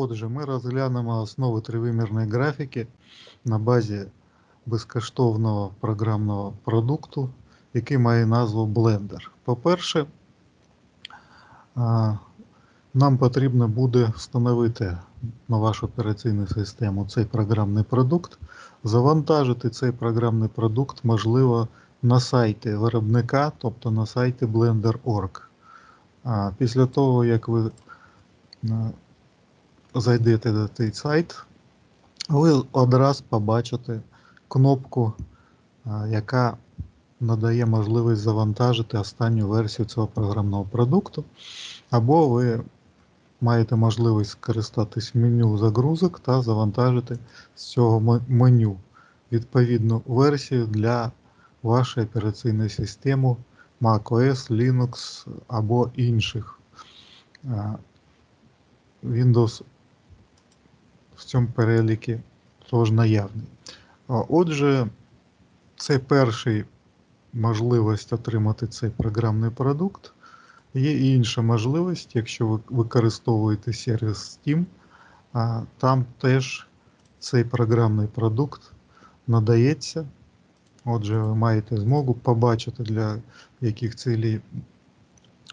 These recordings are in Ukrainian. Отже, ми розглянемо основи тривимірної графіки на базі безкоштовного програмного продукту, який має назву Blender. По-перше, нам потрібно буде встановити на вашу операційну систему цей програмний продукт, завантажити цей програмний продукт, можливо, на сайті виробника, тобто на сайті Blender.org. Після того, як ви зайдете на цей сайт, ви одразу побачите кнопку, яка надає можливість завантажити останню версію цього програмного продукту, або ви маєте можливість скористатись меню загрузок та завантажити з цього меню відповідну версію для вашої операційної системи macOS, Linux або інших. Windows в цьому переліку теж наявний. Отже, це перший можливість отримати цей програмний продукт. Є і інша можливість, якщо ви використовуєте сервіс Steam, там теж цей програмний продукт надається. Отже, ви маєте змогу побачити, для яких цілей,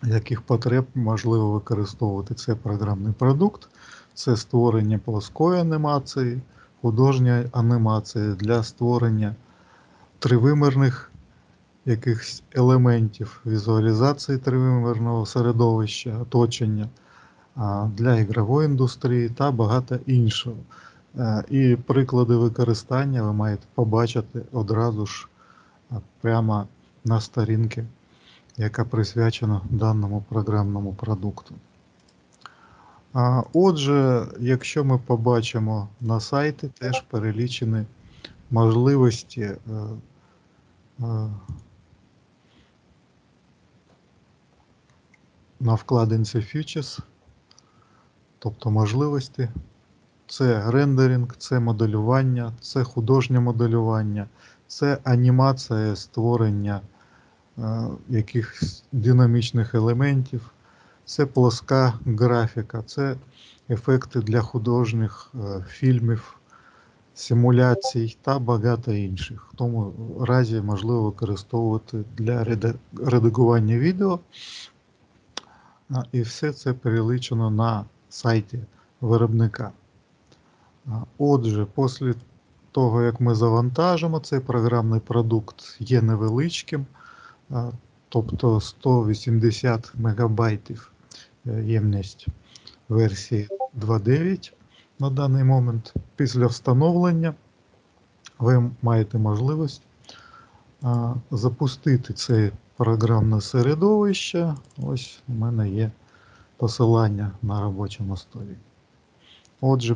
яких потреб можливо використовувати цей програмний продукт. Це створення плоскої анімації, художньої анімації для створення тривимірних якихось елементів візуалізації тривимірного середовища, оточення, для ігрової індустрії та багато іншого. І приклади використання ви маєте побачити одразу ж прямо на сторінці, яка присвячена даному програмному продукту. Отже, якщо ми побачимо на сайті, теж перелічені можливості на вкладинці Features, тобто можливості. Це рендеринг, це моделювання, це художнє моделювання, це анімація створення якихось динамічних елементів, це плоска графіка, це ефекти для художніх фільмів, симуляцій та багато інших. В тому разі можливо використовувати для редагування відео. І все це перелічено на сайті виробника. Отже, після того, як ми завантажимо, цей програмний продукт є невеличким, тобто 180 МБ ємність версії 2.9 на даний момент. Після встановлення ви маєте можливість запустити це програмне середовище. Ось у мене є посилання на робочому столі. Отже,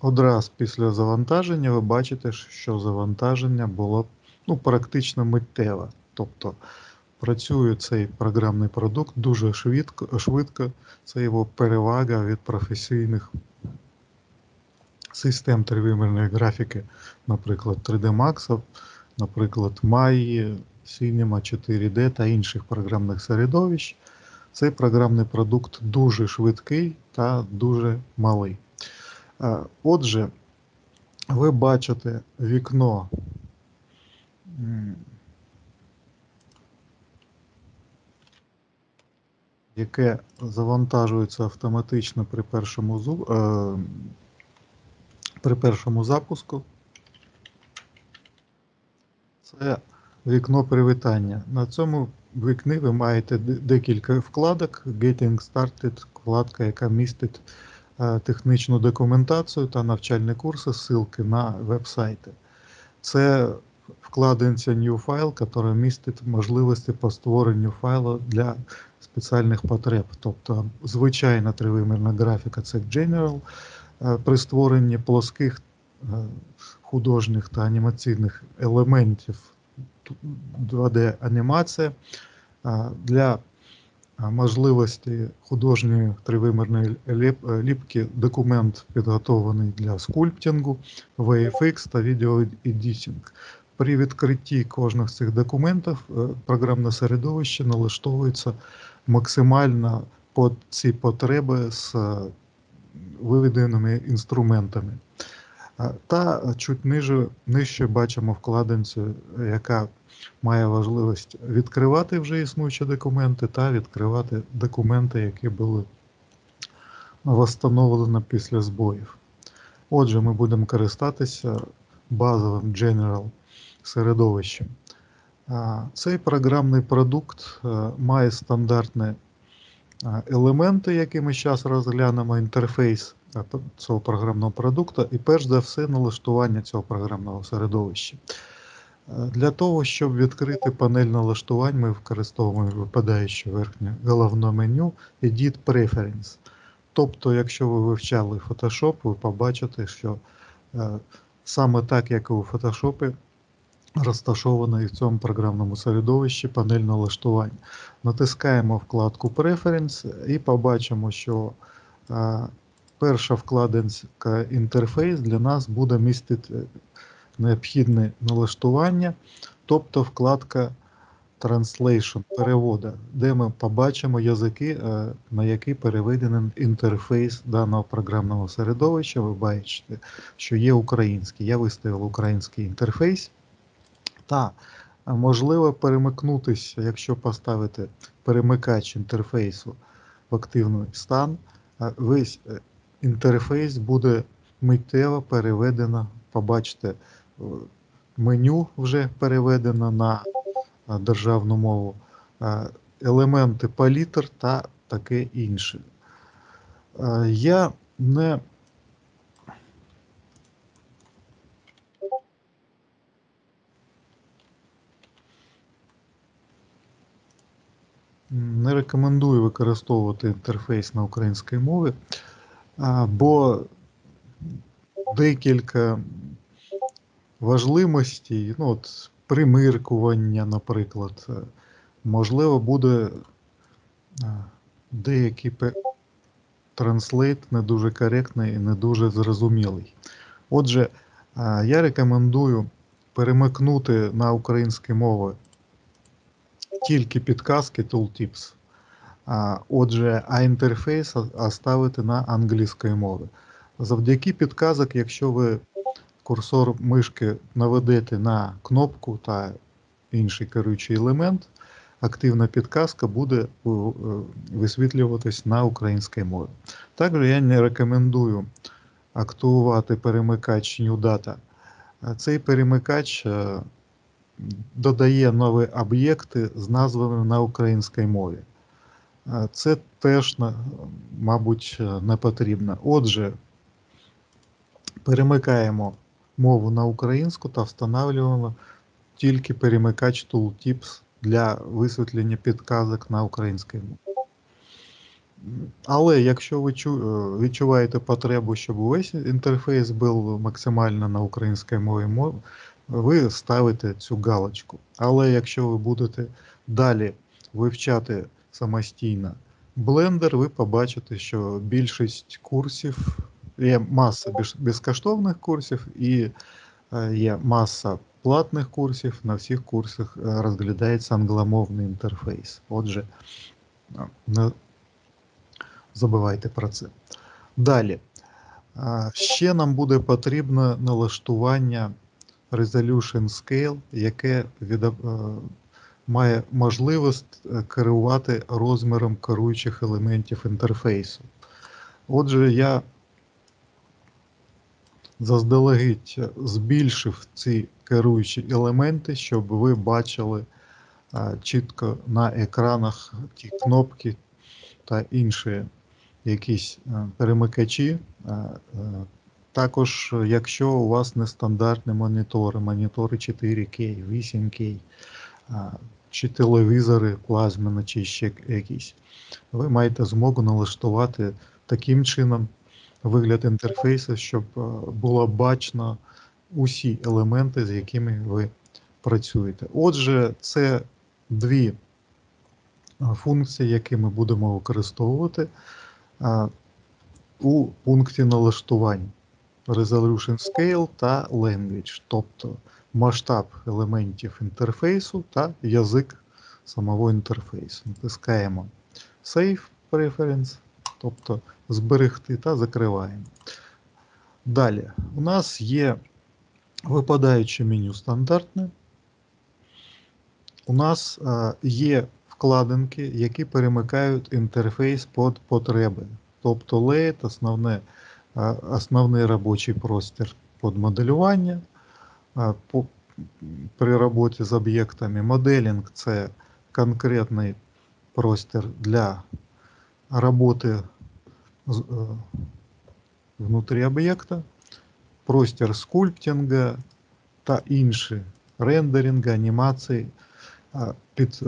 одразу після завантаження ви бачите, що завантаження було практично миттєве. Тобто працює цей програмний продукт дуже швидко. Це його перевага від професійних систем тривимірної графіки, наприклад, 3D Max, наприклад, Maya, Cinema 4D та інших програмних середовищ. Цей програмний продукт дуже швидкий та дуже малий. Отже, ви бачите вікно яке завантажується автоматично при першому запуску. Це вікно привітання. На цьому вікні ви маєте декілька вкладок. Getting Started, вкладка, яка містить технічну документацію та навчальні курси, ссылки на веб-сайти. Це вкладинця New File, яка містить можливості по створенню файлу для спеціальних потреб. Тобто звичайна тривимірна графіка – це General. При створенні плоских художніх та анімаційних елементів 2D-анімація для можливості художньої тривимірної ліпки, документ підготовлений для скульптингу, VFX та відеоедітинг. При відкритті кожного з цих документів програмне середовище налаштовується максимально під ці потреби з виведеними інструментами. Та чуть нижче бачимо вкладинцю, яка має важливість відкривати вже існуючі документи та відкривати документи, які були встановлені після збоїв. Отже, ми будемо користатися базовим General середовищем. Цей програмний продукт має стандартні елементи, які ми зараз розглянемо, інтерфейс цього програмного продукту і, перш за все, налаштування цього програмного середовища. Для того, щоб відкрити панель налаштувань, ми використовуємо випадаюче верхнє головне меню Edit Preference. Тобто, якщо ви вивчали Photoshop, ви побачите, що саме так, як і у Photoshop, розташована і в цьому програмному середовищі панель налаштувань. Натискаємо вкладку Preference і побачимо, що перша вкладинка «Інтерфейс» для нас буде містити необхідне налаштування, тобто вкладка Translation, перевода, де ми побачимо язики, на які переведений інтерфейс даного програмного середовища. Ви бачите, що є український. Я виставив український інтерфейс. Та можливо перемикнутися, якщо поставити перемикач інтерфейсу в активний стан, весь інтерфейс буде миттєво переведено, побачите, меню вже переведено на державну мову, елементи палітр та таке інше. Я не рекомендую використовувати інтерфейс на українській мові, бо декілька важливостей, ну от примиркування, наприклад, можливо, буде деякий транслейт не дуже коректний і не дуже зрозумілий. Отже, я рекомендую перемикнути на українську мову тільки підказки Tooltips, а інтерфейс оставити на англійській мові. Завдяки підказок, якщо ви курсор мишки наведете на кнопку та інший керуючий елемент, активна підказка буде висвітлюватись на українській мові. Також я не рекомендую активувати перемикач New Data. Цей перемикач додає нові об'єкти з назвами на українській мові. Це теж, мабуть, не потрібно. Отже, перемикаємо мову на українську та встановлюємо тільки перемикач Tooltips для висвітлення підказок на українській мові. Але якщо ви відчуваєте потребу, щоб увесь інтерфейс був максимально на українській мові, ви ставите цю галочку. Але якщо ви будете далі вивчати самостійно Blender, ви побачите, що більшість курсів, є маса безкоштовних курсів і є маса платних курсів. На всіх курсах розглядається англомовний інтерфейс. Отже, не забувайте про це. Далі. Ще нам буде потрібно налаштування Resolution Scale, яке має можливість керувати розміром керуючих елементів інтерфейсу. Отже, я заздалегідь збільшив ці керуючі елементи, щоб ви бачили чітко на екранах ті кнопки та інші якісь перемикачі. Також, якщо у вас нестандартні монітори, монітори 4К, 8К, чи телевізори плазмені, чи ще якісь, ви маєте змогу налаштувати таким чином вигляд інтерфейсу, щоб було бачно усі елементи, з якими ви працюєте. Отже, це дві функції, які ми будемо використовувати у пункті налаштувань. Resolution Scale та Language, тобто масштаб елементів інтерфейсу та язик самого інтерфейсу. Натискаємо Save Preference Тобто зберегти та закриваємо. Далі у нас є випадаюче меню стандартне. У нас є вкладинки, які перемикають інтерфейс під потреби. Тобто лейт, основний робочий простір під моделювання. При роботі з об'єктами моделінг – це конкретний простір для роботи внутрі об'єкта, простір скульптінга та інші рендерінги, анімації. Під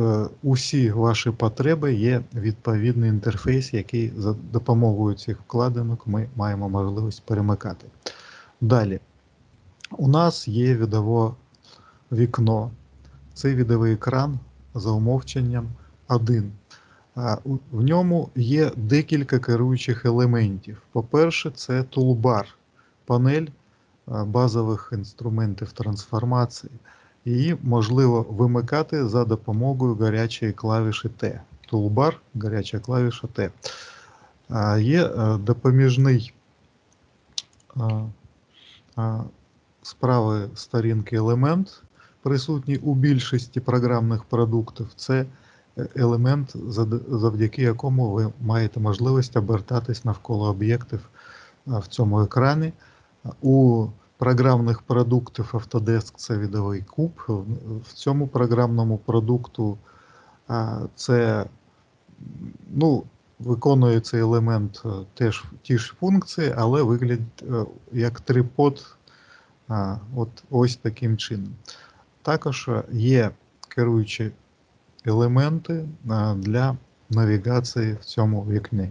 усі ваші потреби є відповідний інтерфейс, який за допомогою цих вкладинок ми маємо можливість перемикати. Далі. У нас є відове вікно. Це відовий екран за умовченням 1. В ньому є декілька керуючих елементів. По-перше, це тулбар, панель базових інструментів трансформації. Її можливо вимикати за допомогою гарячої клавіші Т. Тулбар, гаряча клавіша Т. Є допоміжний з правої сторінки елемент, присутній у більшості програмних продуктів. Це елемент, завдяки якому ви маєте можливість обертатись навколо об'єктів в цьому екрані. У програмних продуктів Autodesk це відовий куб. В цьому програмному продукту це, виконує цей елемент теж ті ж функції, але виглядить як трипод ось таким чином. Також є керуючі елементи для навігації в цьому вікні.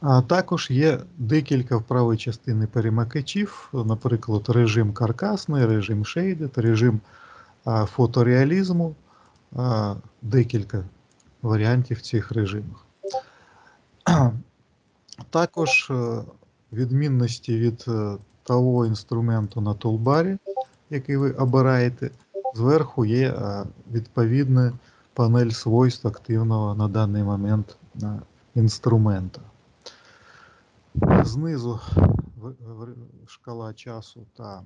А також є декілька в правій частині перемикачів, наприклад, режим каркасний, режим шейдед, режим фотореалізму, декілька варіантів цих режимів. Також відмінності від того інструменту на тулбарі, який ви обираєте, зверху є відповідна панель свойств активного на даний момент інструмента. Знизу шкала часу та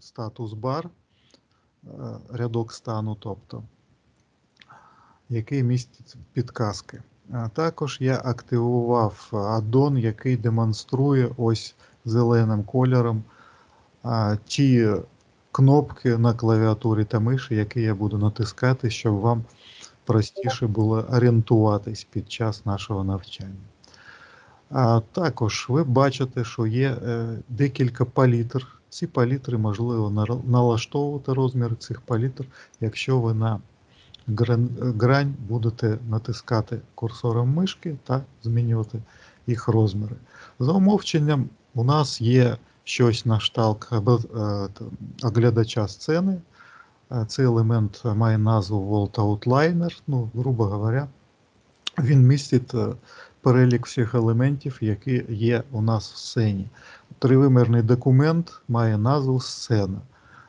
статус-бар, рядок стану, тобто, який містить підказки. А також я активував аддон, який демонструє ось зеленим кольором ті кнопки на клавіатурі та миші, які я буду натискати, щоб вам простіше було орієнтуватись під час нашого навчання. А також ви бачите, що є декілька палітр. Ці палітри можливо налаштовувати розмір цих палітр, якщо ви на грань будете натискати курсором мишки та змінювати їх розміри. За умовченням у нас є щось на кшталт оглядача сцени. Цей елемент має назву World Outliner, грубо говоря, він містить перелік всіх елементів, які є у нас в сцені. Тривимірний документ має назву «Сцена».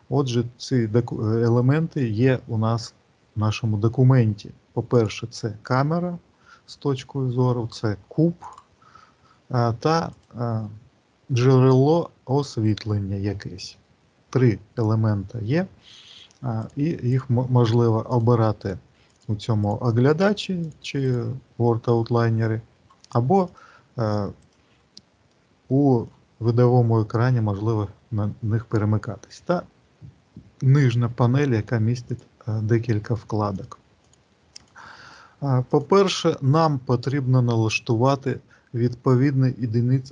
Отже, ці елементи є у нас в нашому документі. По-перше, це камера з точкою зору, це куб та джерело освітлення якесь. Три елемента є, і їх можливо обирати у цьому оглядачі чи Word Outliner, або у видовому екрані можливо на них перемикатись. Та нижня панель, яка містить декілька вкладок. По-перше, нам потрібно налаштувати відповідні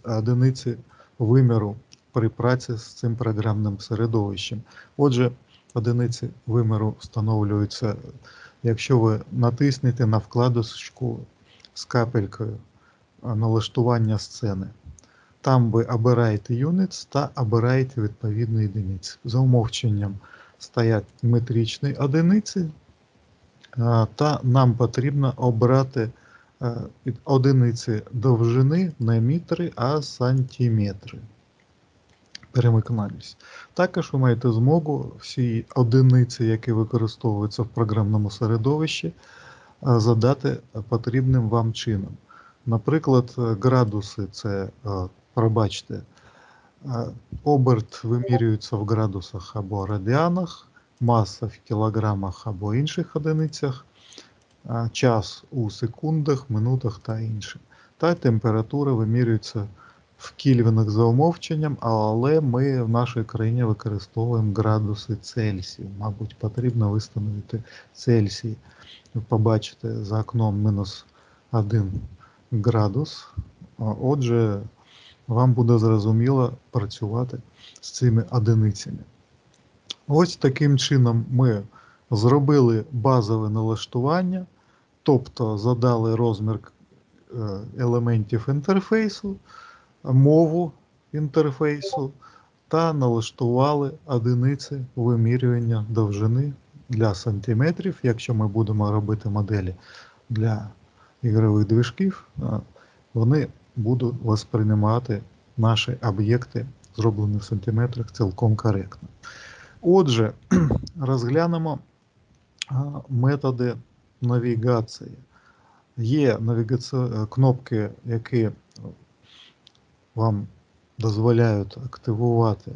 одиниці виміру при праці з цим програмним середовищем. Отже, одиниці виміру встановлюються, якщо ви натиснете на вкладочку з капелькою налаштування сцени. Там ви обираєте Units та обираєте відповідну одиницю. За умовченням стоять метричні одиниці, та нам потрібно обрати одиниці довжини не метри, а сантиметри. Перемикнались. Також ви маєте змогу всі одиниці, які використовуються в програмному середовищі, задати потрібним вам чином. Наприклад, градуси – це пробачте, оберт вимірюється в градусах або радіанах, маса в кілограмах або інших одиницях, час у секундах, минутах та іншим. Та температура вимірюється в кельвінах за умовченням, але ми в нашій країні використовуємо градуси Цельсію. Мабуть, потрібно встановити Цельсій. Ви побачите за окном мінус 1 градус. Отже, вам буде зрозуміло працювати з цими одиницями. Ось таким чином ми зробили базове налаштування, тобто задали розмір елементів інтерфейсу, мову інтерфейсу та налаштували одиниці вимірювання довжини для сантиметрів, якщо ми будемо робити моделі для ігрових движків, вони будуть сприймати наші об'єкти, зроблені в сантиметрах, цілком коректно. Отже, розглянемо методи навігації. Є кнопки, які вам дозволяють активувати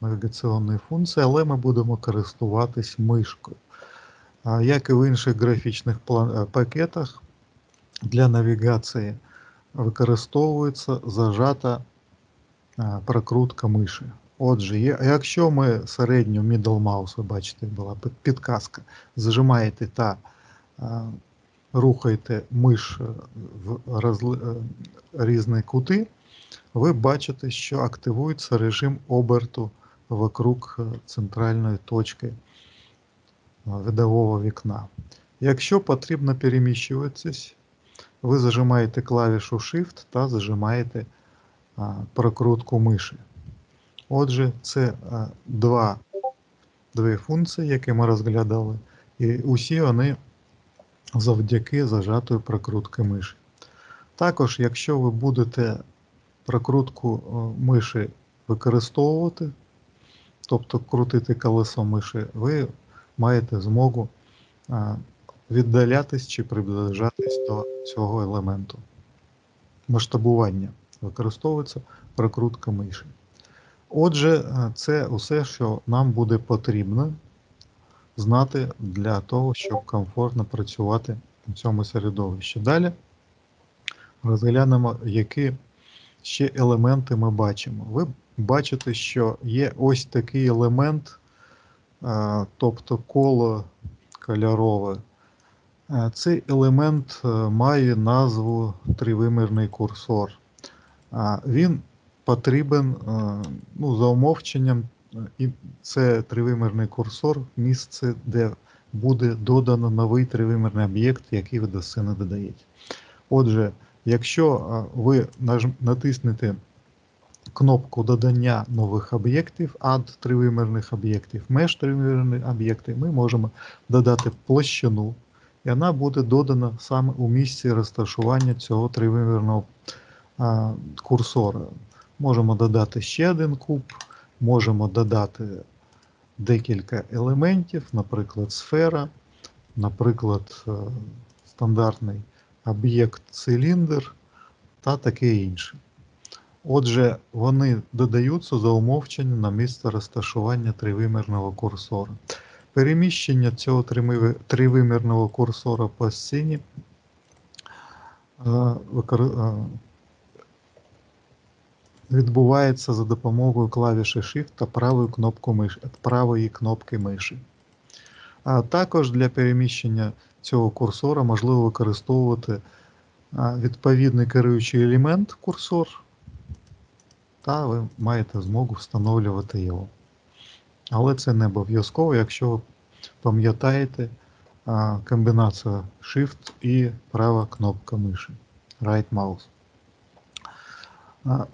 навігаційні функції, але ми будемо користуватись мишкою. Як і в інших графічних пакетах, для навігації використовується зажата прокрутка миші. Отже, якщо ми середню middle mouse, ви бачите, була підказка, зажимаєте та рухаєте миш в різні кути, ви бачите, що активується режим оберту вокруг центральної точки видового вікна. Якщо потрібно переміщуватись, ви зажимаєте клавішу Shift та зажимаєте прокрутку миші. Отже, це дві функції, які ми розглядали, і усі вони завдяки зажатої прокрутки миші. Також, якщо ви будете прокрутку миші використовувати, тобто крутити колесо миші, ви маєте змогу віддалятись чи приближатись до цього елементу. Масштабування використовується прокрутка миші. Отже, це усе, що нам буде потрібно знати для того, щоб комфортно працювати в цьому середовищі. Далі розглянемо, які ще елементи ми бачимо. Ви бачите, що є ось такий елемент, тобто коло кольорове. Цей елемент має назву тривимірний курсор. Він потрібен, за умовченням, і це тривимірний курсор, місце, де буде додано новий тривимірний об'єкт, який ви до сцени додаєте. Отже, якщо ви натиснете кнопку додання нових об'єктів, Add тривимірних об'єктів, Mesh тривимірних об'єктів, ми можемо додати площину, і вона буде додана саме у місці розташування цього тривимірного курсора. Можемо додати ще один куб, можемо додати декілька елементів, наприклад, сфера, наприклад, стандартний об'єкт циліндр та таке інше. Отже, вони додаються за умовченням на місце розташування тривимірного курсора. Переміщення цього тривимірного курсора по сцені відбувається за допомогою клавіші Shift та правої кнопки миші. А також для переміщення цього курсора можливо використовувати відповідний керуючий елемент курсор, та ви маєте змогу встановлювати його. Але це не обов'язково, якщо ви пам'ятаєте комбінацію Shift і права кнопка миші, Right Mouse.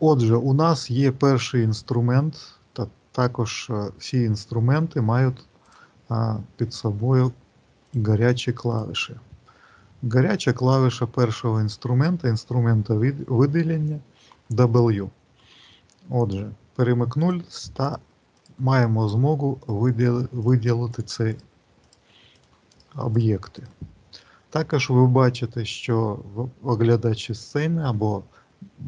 Отже, у нас є перший інструмент, та також всі інструменти мають під собою гарячі клавіші. Гаряча клавіша першого інструмента, інструмента виділення W. Отже, перемикнулись та маємо змогу виділити ці об'єкти. Також ви бачите, що в оглядачі сцени або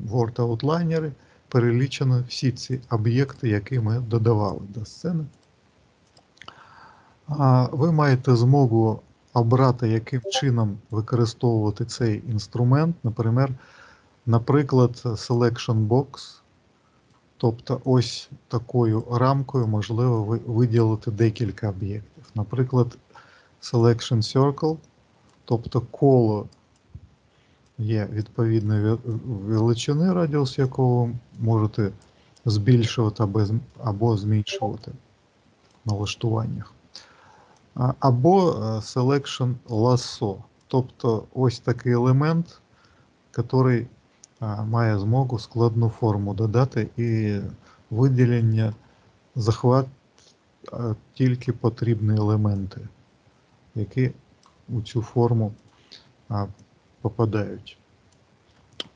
Word Outliner перелічено всі ці об'єкти, які ми додавали до сцени. Ви маєте змогу обрати, яким чином використовувати цей інструмент. Наприклад, Selection Box. Тобто ось такою рамкою можливо виділити декілька об'єктів. Наприклад, Selection Circle, тобто коло є відповідної величини, радіус якого ви можете збільшувати або зменшувати в налаштуваннях. Або Selection Lasso, тобто ось такий елемент, який має змогу складну форму додати, і виділення захват тільки потрібні елементи, які у цю форму попадають.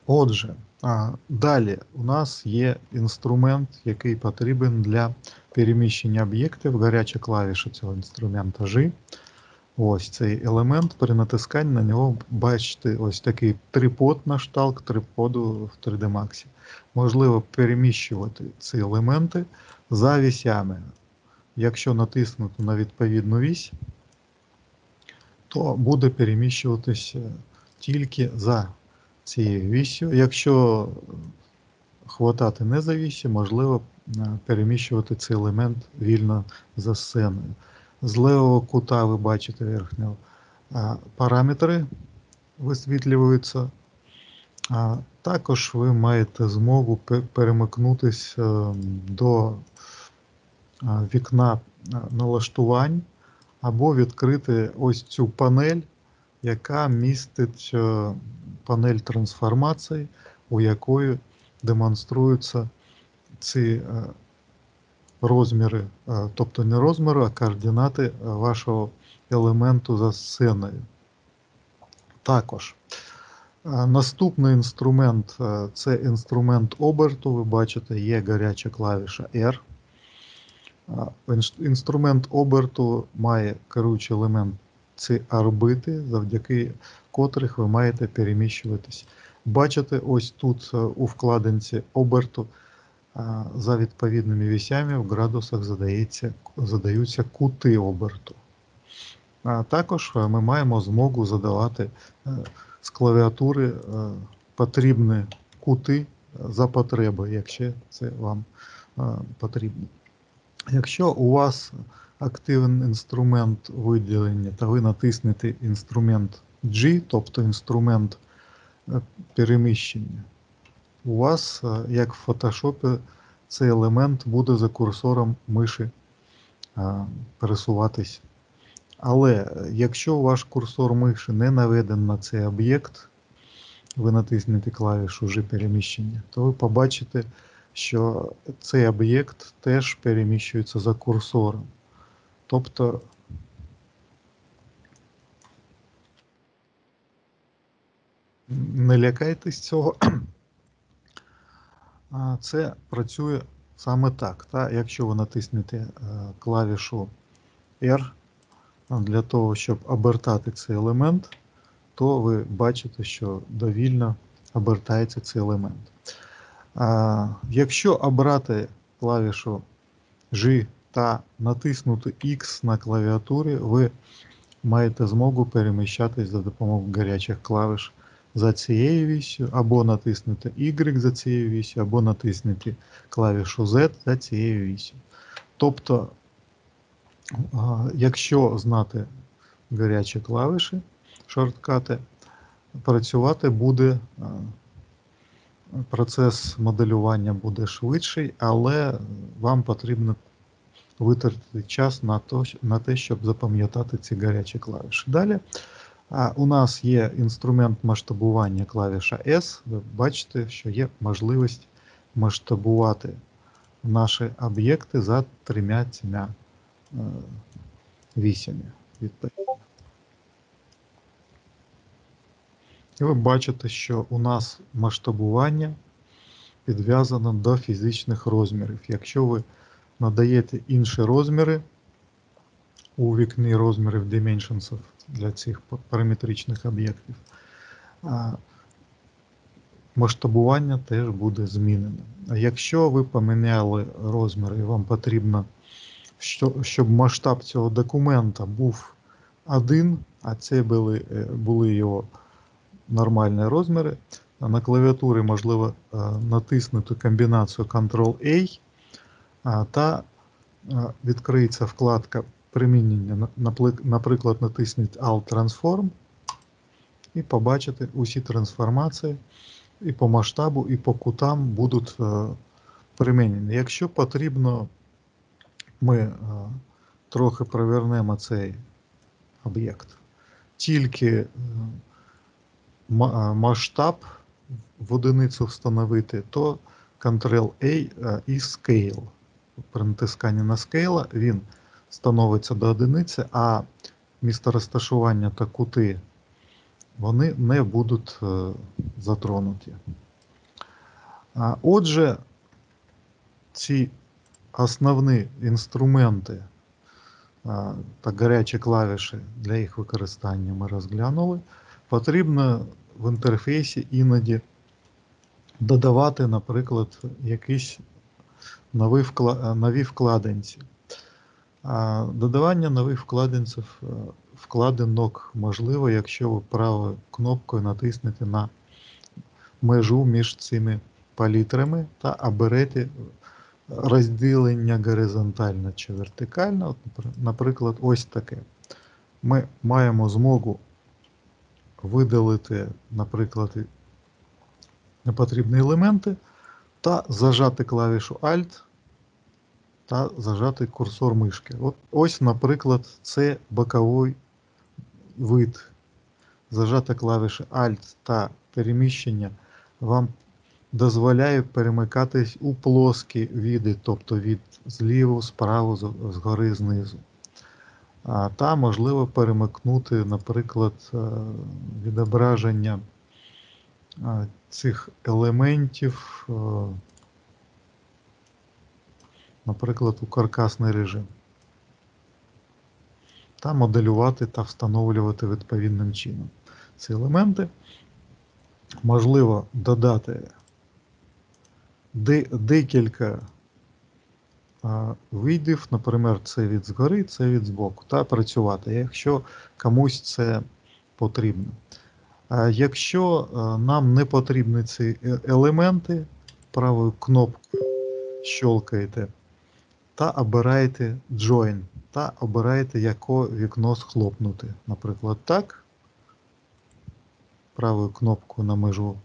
Отже, далі у нас є інструмент, який потрібен для переміщення об'єктів. Гаряча клавіша цього інструмента G. Ось цей елемент, при натисканні на нього бачите ось такий трипод на кшталт триподу в 3D Max. Можливо переміщувати ці елементи за вісями. Якщо натиснути на відповідну вісь, то буде переміщуватися тільки за цією віссю. Якщо хватати не за віссю, можливо переміщувати цей елемент вільно за сценою. З лівого кута ви бачите верхнього параметри висвітлюються. Також ви маєте змогу перемикнутися до вікна налаштувань або відкрити ось цю панель, яка містить панель трансформації, у якої демонструються ці розміри, тобто не розміри, а координати вашого елементу за сценою. Також наступний інструмент – це інструмент оберту. Ви бачите, є гаряча клавіша R. Інструмент оберту має керуючий елемент – це орбити, завдяки котрих ви маєте переміщуватись. Бачите, ось тут у вкладинці оберту за відповідними вісями в градусах задаються кути оберту. А також ми маємо змогу задавати з клавіатури потрібні кути за потреби, якщо це вам потрібно. Якщо у вас активний інструмент виділення, то ви натиснете інструмент G, тобто інструмент переміщення, у вас, як в Photoshop, цей елемент буде за курсором миші пересуватись. Але якщо ваш курсор миші не наведений на цей об'єкт, ви натиснете клавішу G переміщення, то ви побачите, що цей об'єкт теж переміщується за курсором. Тобто не лякайтесь цього. Це працює саме так. Якщо ви натиснете клавішу R для того, щоб обертати цей елемент, то ви бачите, що довільно обертається цей елемент. Якщо обрати клавішу G та натиснути X на клавіатурі, ви маєте змогу переміщатись за допомогою гарячих клавіш за цією віссю, або натиснути Y за цією віссю, або натиснути клавішу Z за цією віссю. Тобто, якщо знати гарячі клавіші, шорткати, працювати буде, процес моделювання буде швидший, але вам потрібно витратити час на те, щоб запам'ятати ці гарячі клавіші. Далі у нас є інструмент масштабування, клавіша S. Ви бачите, що є можливість масштабувати наші об'єкти за 3-4 вісями. І ви бачите, що у нас масштабування підв'язано до фізичних розмірів. Якщо ви надаєте інші розміри у вікні розмірів Dimensions для цих параметричних об'єктів. Масштабування теж буде змінено. Якщо ви поміняли розмір і вам потрібно, щоб масштаб цього документа був один, а це були його нормальні розміри, на клавіатурі можливо натиснути комбінацію Ctrl-A та відкриється вкладка примінення. Наприклад, натисніть Alt-Transform і побачите усі трансформації і по масштабу, і по кутам будуть примінені. Якщо потрібно, ми трохи провернемо цей об'єкт. Тільки масштаб в одиницю встановити, то Ctrl-A і Scale. При натисканні на Scale він становиться до одиниці, а місце розташування та кути вони не будуть затронуті. Отже, ці основні інструменти та гарячі клавіші для їх використання ми розглянули. Потрібно в інтерфейсі іноді додавати, наприклад, якісь нові вкладинці. Додавання нових вкладинок можливо, якщо ви правою кнопкою натиснете на межу між цими палітрами та оберете розділення горизонтально чи вертикально. Наприклад, ось таке. Ми маємо змогу видалити, наприклад, непотрібні елементи та зажати клавішу Alt та зажати курсор мишки. Ось, наприклад, це боковий вид. Зажати клавіші Alt та переміщення вам дозволяє перемикатись у плоскі види, тобто від зліву, справу, згори, знизу. Та можливо перемикнути, наприклад, відображення цих елементів, наприклад, у каркасний режим, та моделювати та встановлювати відповідним чином ці елементи. Можливо додати декілька видів, наприклад, це від згори, це від збоку, та працювати, якщо комусь це потрібно. Якщо нам не потрібні ці елементи, правою кнопкою щелкаєте та обираєте Join, та обираєте, яке вікно схлопнути. Наприклад, так, правою кнопкою на межу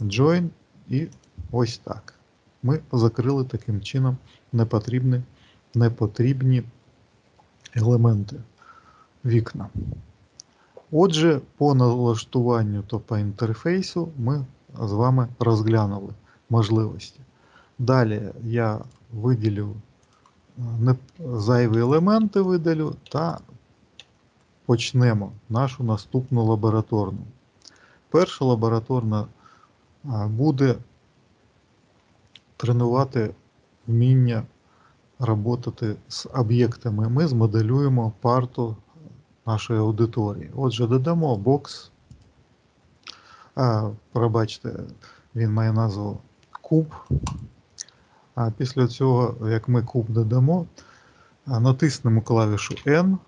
Join і ось так. Ми закрили таким чином непотрібні елементи вікна. Отже, по налаштуванню та по інтерфейсу ми з вами розглянули можливості. Далі я виділю зайві елементи та почнемо нашу наступну лабораторну. Перша лабораторна буде тренувати вміння працювати з об'єктами. Ми змоделюємо парту нашої аудиторії. Отже, додамо бокс, пробачте, він має назву куб. А після цього, як ми куб додамо, натиснемо клавішу N,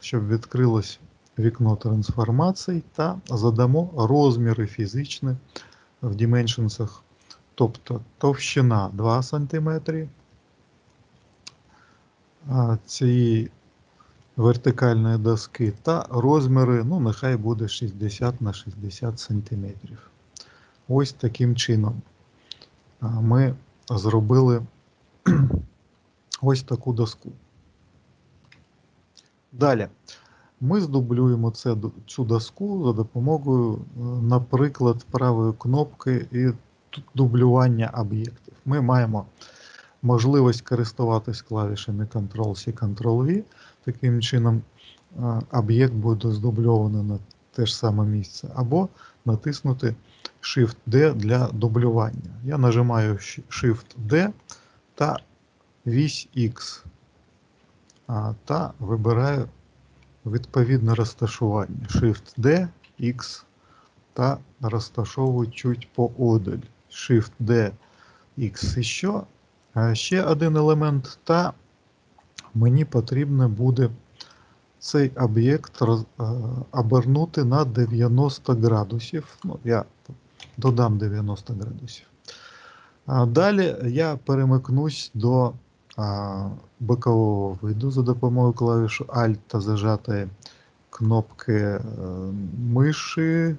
щоб відкрилось вікно трансформацій, та задамо розміри фізичні в Dimensions. Тобто товщина 2 см, цієї вертикальної доски та розміри, ну, нехай буде 60 х 60 см. Ось таким чином ми зробили ось таку доску. Далі ми здублюємо цю доску за допомогою, наприклад, правої кнопки і дублювання об'єктів. Ми маємо можливість користуватись клавішами Ctrl-C, Ctrl-V. Таким чином об'єкт буде здубльований на те ж саме місце. Або натиснути Shift-D для дублювання. Я нажимаю Shift-D та вісь X. Та вибираю відповідне розташування. Shift-D, X та розташовують поодаль. Shift-D, X і що. Ще один елемент, та мені потрібно буде цей об'єкт обернути на 90 градусів. Ну, я додам 90 градусів. Далі я перемикнусь до бокового виду за допомогою клавішу Alt та зажатої кнопки миші.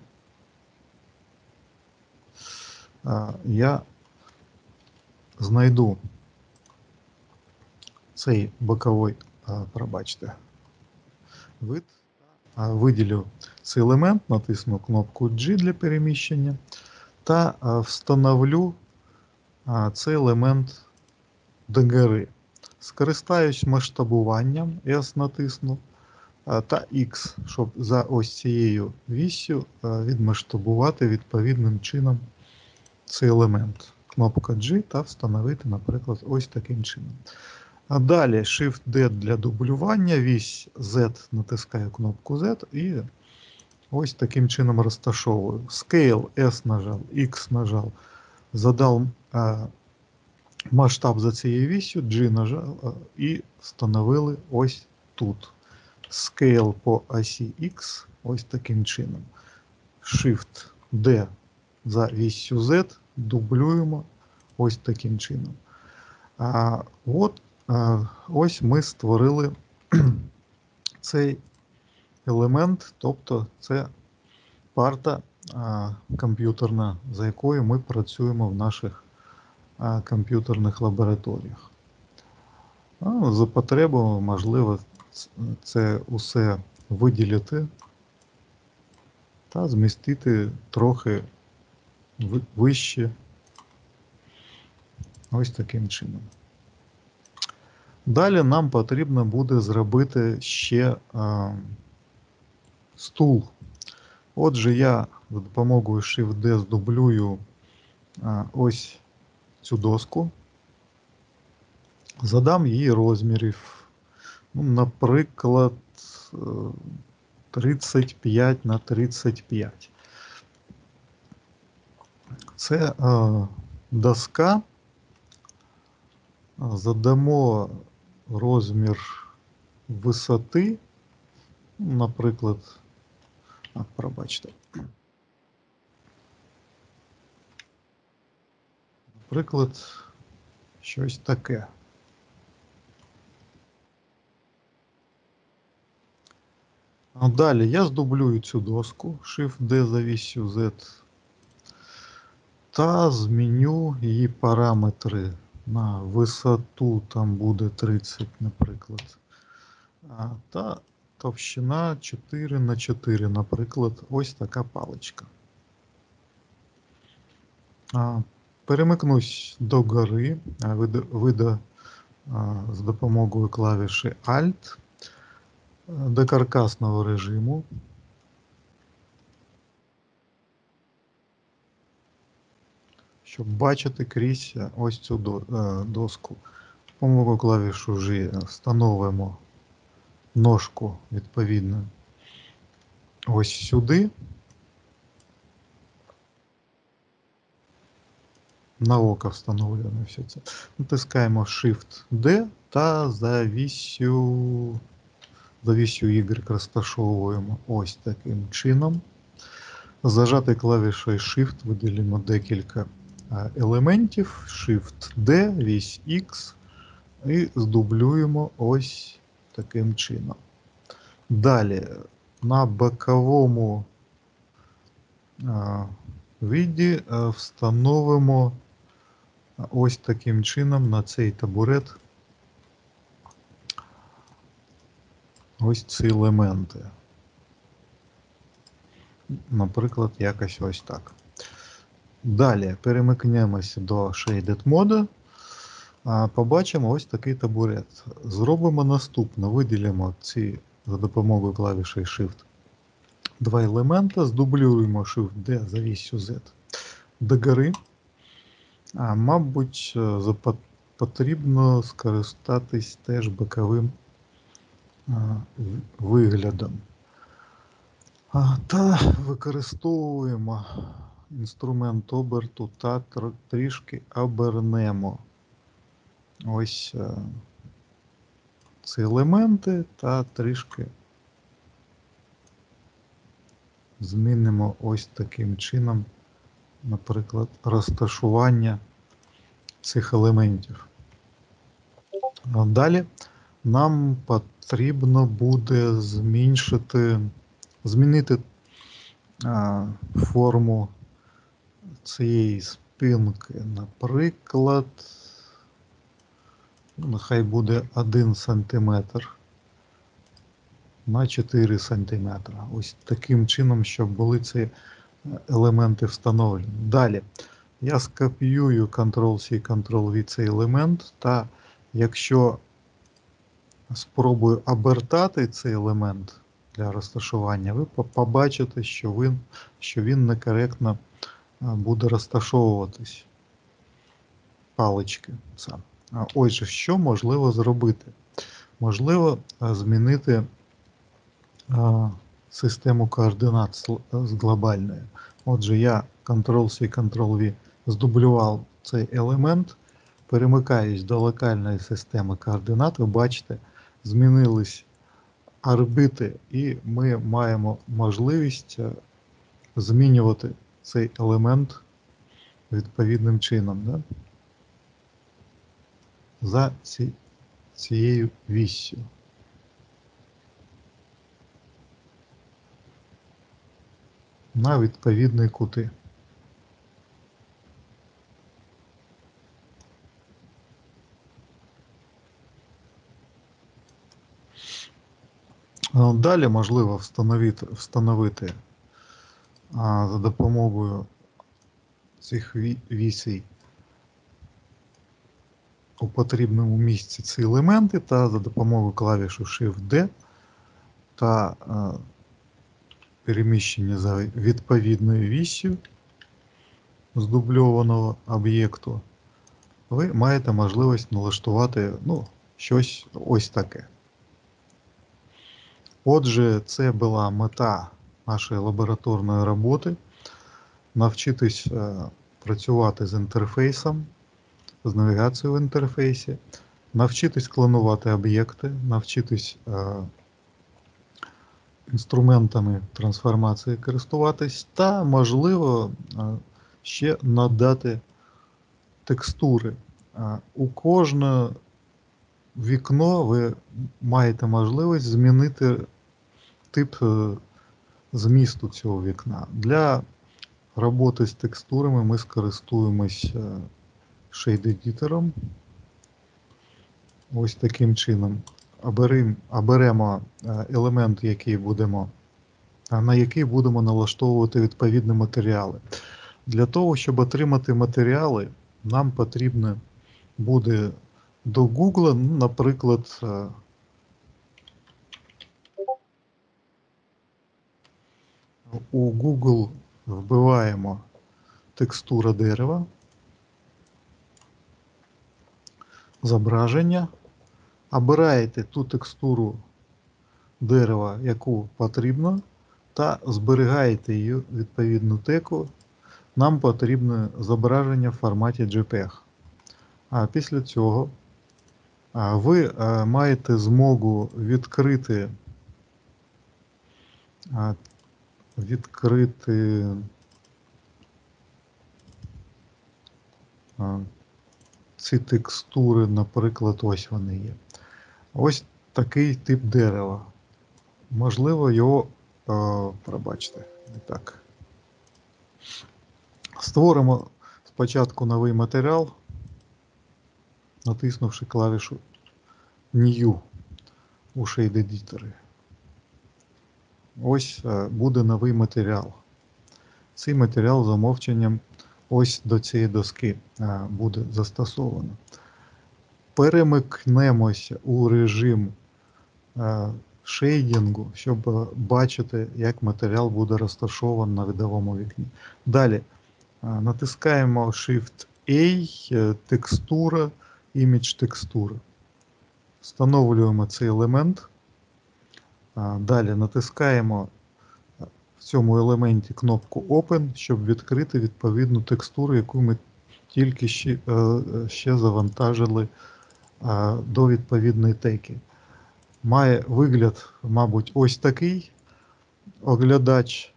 Я знайду цей боковий, пробачте, вид. Виділю цей елемент, натисну кнопку G для переміщення та встановлю цей елемент догори. Скористаюсь масштабуванням, S натисну, та X, щоб за ось цією віссю відмасштабувати відповідним чином цей елемент. Кнопка G та встановити, наприклад, ось таким чином. А далі Shift-D для дублювання, вісь Z, натискаю кнопку Z і ось таким чином розташовую. Scale S нажав, X нажав, задав масштаб за цією віссю, G нажав і встановили ось тут. Scale по осі X ось таким чином. Shift-D за віссю Z дублюємо ось таким чином. Ось ми створили цей елемент, тобто це парта комп'ютерна, за якою ми працюємо в наших комп'ютерних лабораторіях. За потребою, можливо, це усе виділити та змістити трохи вище ось таким чином. Далі нам потрібно буде зробити ще стул. Отже, я за допомогою Shift-D здублюю ось цю доску, задам її розмірів, ну, наприклад, 35 на 35. Це доска, задамо розмір висоти, наприклад, пробачте, наприклад, щось таке. Далі я здублюю цю доску, Shift-D за віссю Z, та зміню її параметри. На висоту там буде 30, наприклад, та товщина 4 на 4, наприклад, ось така паличка. Перемикнусь до гори, вида з допомогою клавіші Alt, до каркасного режиму. Щоб бачити крізь ось цю доску. З допомогою клавішу G встановимо ножку, відповідно, ось сюди, на око встановлено все це. Натискаємо Shift-D та за віссю Y розташовуємо ось таким чином. Зажати клавішою Shift виділимо декілька елементів, Shift-D, вісь X і здублюємо ось таким чином. Далі на боковому віді встановимо ось таким чином на цей табурет ось ці елементи. Наприклад, якось ось так. Далі перемикнемося до Shaded моду, побачимо ось такий табурет. Зробимо наступне, виділимо ці за допомогою клавіші Shift два елементи, здублюємо Shift-D за віссю Z догори. Мабуть, потрібно скористатись теж боковим виглядом. Та використовуємо інструмент оберту та трішки обернемо ось ці елементи та трішки змінимо ось таким чином, наприклад, розташування цих елементів. Далі нам потрібно буде змінити форму цієї спинки. Наприклад, нехай буде 1 см на 4 см. Ось таким чином, щоб були ці елементи встановлені. Далі я скопіюю Ctrl-C, Ctrl-V цей елемент, та якщо спробую обертати цей елемент для розташування, ви побачите, що він некоректно буде розташовуватись палички. Отже, що можливо зробити? Можливо змінити систему координат з глобальної. Отже, я Ctrl-C, Ctrl-V здублював цей елемент, перемикаюсь до локальної системи координат, ви бачите, змінились орбити, і ми маємо можливість змінювати цей елемент відповідним чином, да? За цією віссю. На відповідні кути. Далі можливо встановити за допомогою цих вісей у потрібному місці ці елементи та за допомогою клавішу Shift-D та переміщення за відповідною віссю здубльованого об'єкту, ви маєте можливість налаштувати щось ось таке. Отже, це була мета нашої лабораторної роботи – навчитись працювати з інтерфейсом, з навігацією в інтерфейсі, навчитись клонувати об'єкти, навчитись інструментами трансформації користуватись та, можливо, ще надати текстури. У кожне вікно ви маєте можливість змінити тип змісту цього вікна. Для роботи з текстурами ми скористуємось шейд-едітором. Ось таким чином. Оберемо елемент, на який будемо налаштовувати відповідні матеріали. Для того, щоб отримати матеріали, нам потрібно буде до Google, наприклад, у Google вбиваємо текстура дерева, зображення. Обираєте ту текстуру дерева, яку потрібно, та зберігаєте її в відповідну теку. Нам потрібне зображення в форматі JPEG. А після цього ви маєте змогу відкрити ці текстури, наприклад, ось вони є. Ось такий тип дерева. Можливо, його пробачте. Так. Створимо спочатку новий матеріал, натиснувши клавішу New у Shade Editor. Ось буде новий матеріал. Цей матеріал за умовченням ось до цієї доски буде застосовано. Перемикнемося у режим шейдінгу, щоб бачити, як матеріал буде розташований на видовому вікні. Далі натискаємо Shift-A, текстура, імідж текстури. Встановлюємо цей елемент Далі натискаємо в цьому елементі кнопку Open, щоб відкрити відповідну текстуру, яку ми тільки ще завантажили до відповідної теки. Має вигляд, мабуть, ось такий. Оглядач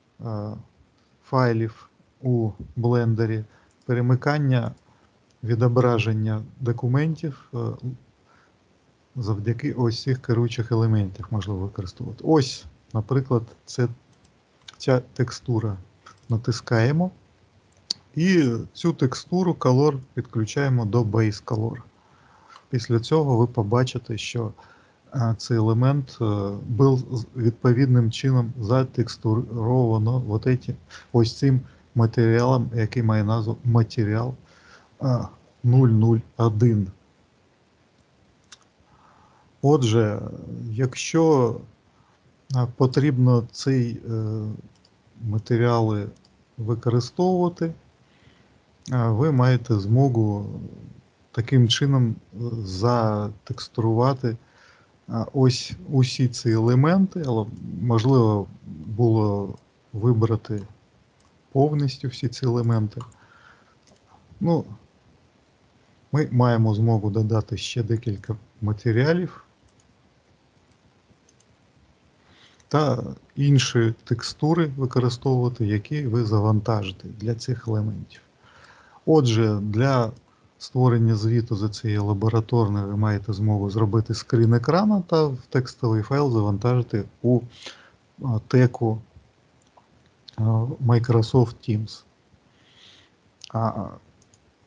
файлів у блендері, перемикання, відображення документів завдяки ось цих керуючих елементів можливо використовувати. Ось, наприклад, ця текстура. Натискаємо і цю текстуру Color підключаємо до Base Color. Після цього ви побачите, що цей елемент був відповідним чином затекстуровано ось цим матеріалом, який має назву матеріал 001. Отже, якщо потрібно ці матеріали використовувати, ви маєте змогу таким чином затекстурувати ось усі ці елементи, але можливо було вибрати повністю всі ці елементи. Ну, ми маємо змогу додати ще декілька матеріалів та інші текстури використовувати, які ви завантажите для цих елементів. Отже, для створення звіту за цією лабораторною ви маєте змогу зробити скрін екрана та в текстовий файл завантажити у теку Microsoft Teams.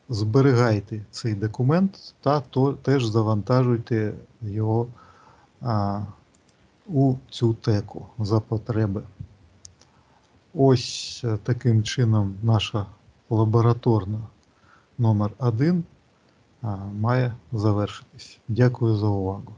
Зберігайте цей документ та теж завантажуйте його у цю теку за потреби. Ось таким чином наша лабораторна номер 1 має завершитись. Дякую за увагу.